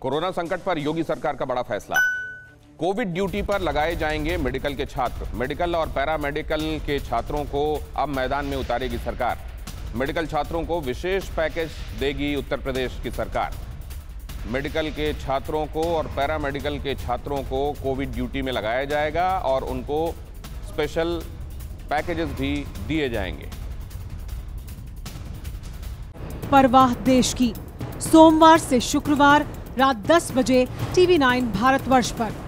Corona संकट पर योगी सरकार का बड़ा फैसला। कोविड ड्यूटी पर लगाए जाएंगे मेडिकल के छात्र। मेडिकल और पैरामेडिकल के छात्रों को अब मैदान में उतारेगी सरकार। मेडिकल छात्रों को विशेष पैकेज देगी उत्तर प्रदेश की सरकार। मेडिकल के छात्रों को और पैरामेडिकल के छात्रों को कोविड ड्यूटी में लगाया जाएगा और उनको स्पेशल पैकेजेस भी दिए जाएंगे। परवाह देश की, सोमवार से शुक्रवार रात 10 बजे TV9 भारतवर्ष पर।